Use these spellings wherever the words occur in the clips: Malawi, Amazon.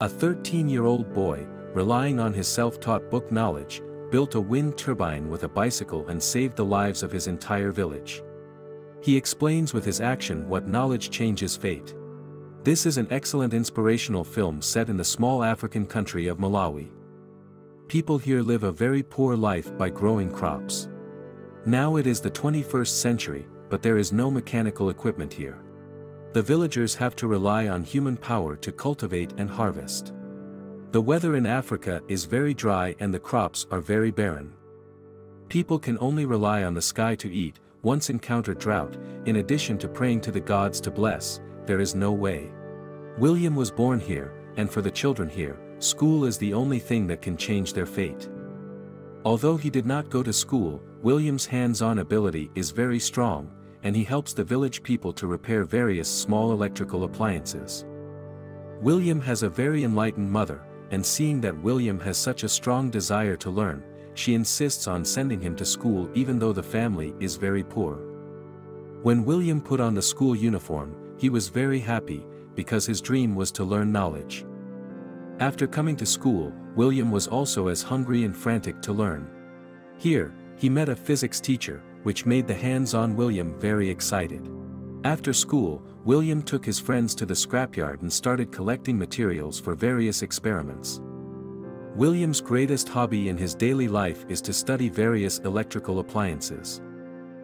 A 13-year-old boy, relying on his self-taught book knowledge, built a wind turbine with a bicycle and saved the lives of his entire village. He explains with his action what knowledge changes fate. This is an excellent inspirational film set in the small African country of Malawi. People here live a very poor life by growing crops. Now it is the 21st century, but there is no mechanical equipment here. The villagers have to rely on human power to cultivate and harvest. The weather in Africa is very dry and the crops are very barren. People can only rely on the sky to eat. Once encounter drought, in addition to praying to the gods to bless, there is no way. William was born here, and for the children here, school is the only thing that can change their fate. Although he did not go to school, William's hands-on ability is very strong, and he helps the village people to repair various small electrical appliances. William has a very enlightened mother, and seeing that William has such a strong desire to learn, she insists on sending him to school even though the family is very poor. When William put on the school uniform, he was very happy, because his dream was to learn knowledge. After coming to school, William was also as hungry and frantic to learn. Here, he met a physics teacher, which made the hands-on William very excited. After school, William took his friends to the scrapyard and started collecting materials for various experiments. William's greatest hobby in his daily life is to study various electrical appliances.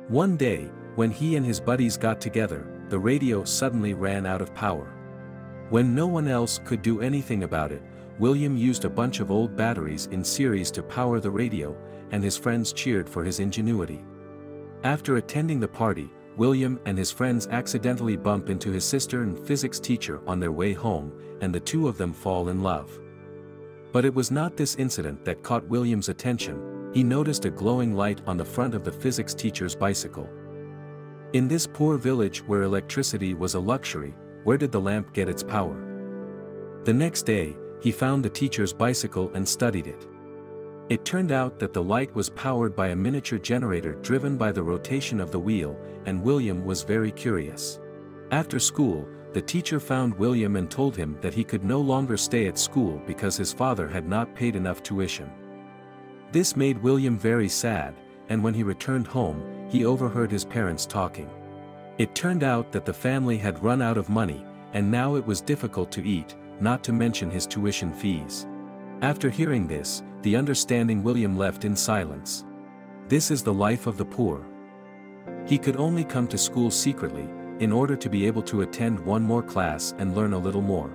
One day, when he and his buddies got together, the radio suddenly ran out of power. When no one else could do anything about it, William used a bunch of old batteries in series to power the radio, and his friends cheered for his ingenuity. After attending the party, William and his friends accidentally bump into his sister and physics teacher on their way home, and the two of them fall in love. But it was not this incident that caught William's attention. He noticed a glowing light on the front of the physics teacher's bicycle. In this poor village where electricity was a luxury, where did the lamp get its power? The next day, he found the teacher's bicycle and studied it. It turned out that the light was powered by a miniature generator driven by the rotation of the wheel, and William was very curious. After school, the teacher found William and told him that he could no longer stay at school because his father had not paid enough tuition. This made William very sad, and when he returned home, he overheard his parents talking. It turned out that the family had run out of money, and now it was difficult to eat, not to mention his tuition fees. After hearing this, the understanding William left in silence. This is the life of the poor. He could only come to school secretly, in order to be able to attend one more class and learn a little more.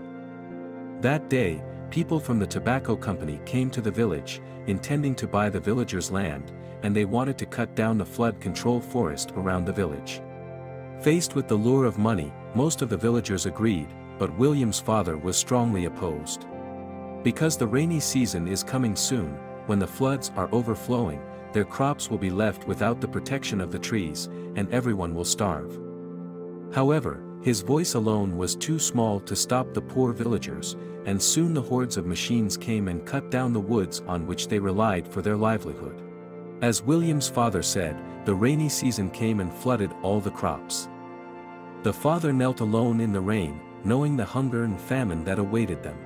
That day, people from the tobacco company came to the village, intending to buy the villagers' land, and they wanted to cut down the flood control forest around the village. Faced with the lure of money, most of the villagers agreed, but William's father was strongly opposed. Because the rainy season is coming soon, when the floods are overflowing, their crops will be left without the protection of the trees, and everyone will starve. However, his voice alone was too small to stop the poor villagers, and soon the hordes of machines came and cut down the woods on which they relied for their livelihood. As William's father said, the rainy season came and flooded all the crops. The father knelt alone in the rain, knowing the hunger and famine that awaited them.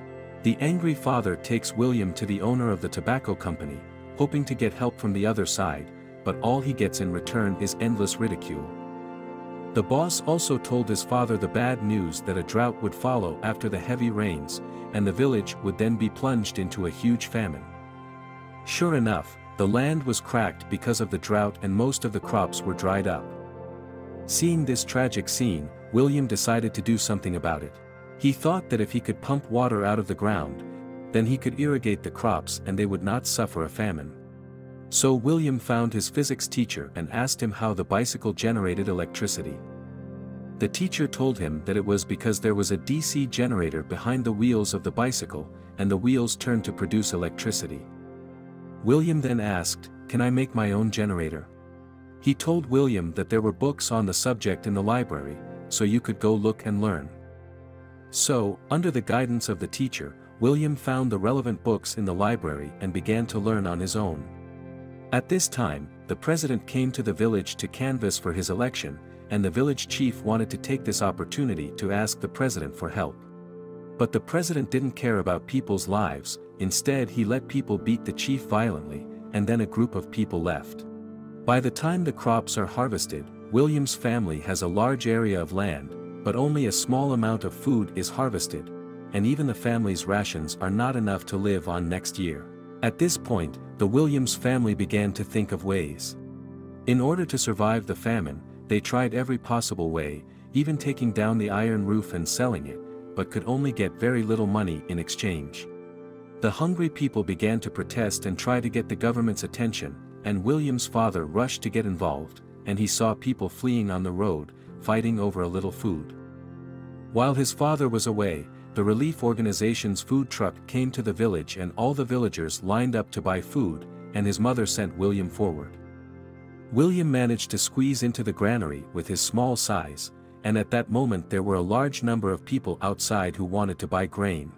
The angry father takes William to the owner of the tobacco company, hoping to get help from the other side, but all he gets in return is endless ridicule. The boss also told his father the bad news that a drought would follow after the heavy rains, and the village would then be plunged into a huge famine. Sure enough, the land was cracked because of the drought and most of the crops were dried up. Seeing this tragic scene, William decided to do something about it. He thought that if he could pump water out of the ground, then he could irrigate the crops and they would not suffer a famine. So William found his physics teacher and asked him how the bicycle generated electricity. The teacher told him that it was because there was a DC generator behind the wheels of the bicycle, and the wheels turned to produce electricity. William then asked, "Can I make my own generator?" He told William that there were books on the subject in the library, so you could go look and learn. So, under the guidance of the teacher, William found the relevant books in the library and began to learn on his own. At this time, the president came to the village to canvass for his election, and the village chief wanted to take this opportunity to ask the president for help. But the president didn't care about people's lives, instead he let people beat the chief violently, and then a group of people left. By the time the crops are harvested, William's family has a large area of land, but only a small amount of food is harvested, and even the family's rations are not enough to live on next year. At this point, the Williams family began to think of ways. In order to survive the famine, they tried every possible way, even taking down the iron roof and selling it, but could only get very little money in exchange. The hungry people began to protest and try to get the government's attention, and William's father rushed to get involved, and he saw people fleeing on the road, fighting over a little food. While his father was away, the relief organization's food truck came to the village and all the villagers lined up to buy food, and his mother sent William forward. William managed to squeeze into the granary with his small size, and at that moment there were a large number of people outside who wanted to buy grain.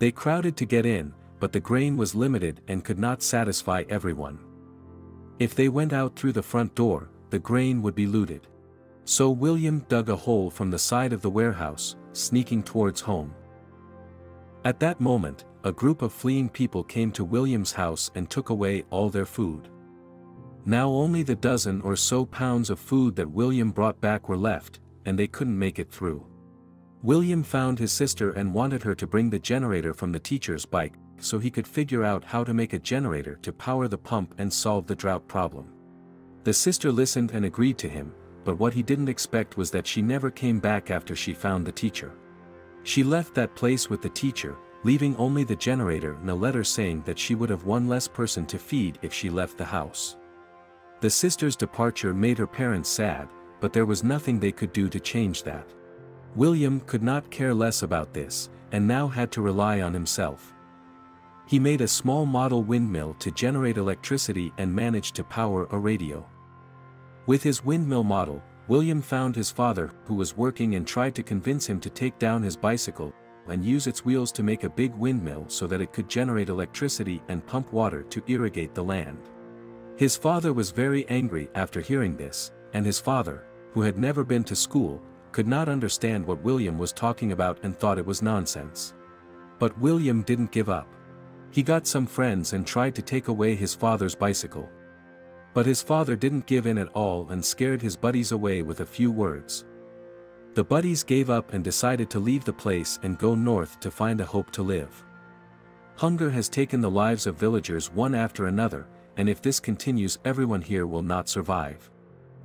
They crowded to get in, but the grain was limited and could not satisfy everyone. If they went out through the front door, the grain would be looted. So William dug a hole from the side of the warehouse, sneaking towards home. At that moment, a group of fleeing people came to William's house and took away all their food. Now only the dozen or so pounds of food that William brought back were left, and they couldn't make it through. William found his sister and wanted her to bring the generator from the teacher's bike, so he could figure out how to make a generator to power the pump and solve the drought problem. The sister listened and agreed to him, but what he didn't expect was that she never came back after she found the teacher. She left that place with the teacher, leaving only the generator and a letter saying that she would have one less person to feed if she left the house. The sister's departure made her parents sad, but there was nothing they could do to change that. William could not care less about this, and now had to rely on himself. He made a small model windmill to generate electricity and managed to power a radio. With his windmill model, William found his father, who was working, and tried to convince him to take down his bicycle and use its wheels to make a big windmill so that it could generate electricity and pump water to irrigate the land. His father was very angry after hearing this, and his father, who had never been to school, could not understand what William was talking about and thought it was nonsense. But William didn't give up. He got some friends and tried to take away his father's bicycle. But his father didn't give in at all and scared his buddies away with a few words. The buddies gave up and decided to leave the place and go north to find a hope to live. Hunger has taken the lives of villagers one after another, and if this continues, everyone here will not survive.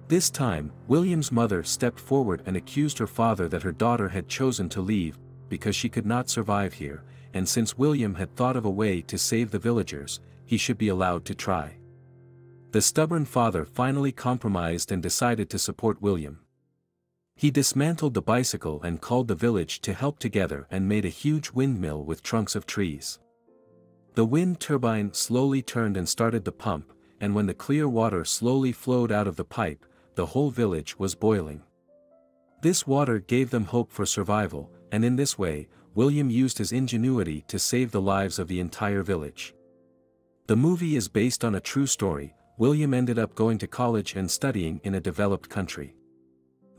This time, William's mother stepped forward and accused her father that her daughter had chosen to leave, because she could not survive here, and since William had thought of a way to save the villagers, he should be allowed to try. The stubborn father finally compromised and decided to support William. He dismantled the bicycle and called the village to help together and made a huge windmill with trunks of trees. The wind turbine slowly turned and started the pump, and when the clear water slowly flowed out of the pipe, the whole village was boiling. This water gave them hope for survival, and in this way, William used his ingenuity to save the lives of the entire village. The movie is based on a true story. William ended up going to college and studying in a developed country.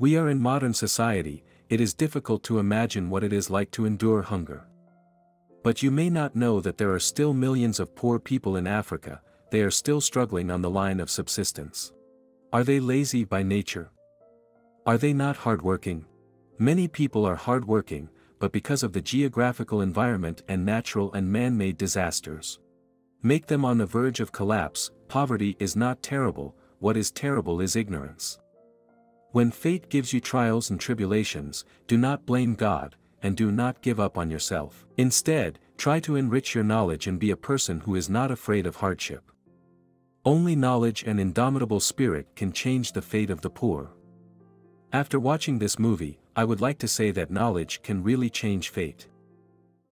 We are in modern society, it is difficult to imagine what it is like to endure hunger. But you may not know that there are still millions of poor people in Africa, they are still struggling on the line of subsistence. Are they lazy by nature? Are they not hardworking? Many people are hardworking, but because of the geographical environment and natural and man-made disasters, make them on the verge of collapse. Poverty is not terrible, what is terrible is ignorance. When fate gives you trials and tribulations, do not blame God, and do not give up on yourself. Instead, try to enrich your knowledge and be a person who is not afraid of hardship. Only knowledge and indomitable spirit can change the fate of the poor. After watching this movie, I would like to say that knowledge can really change fate.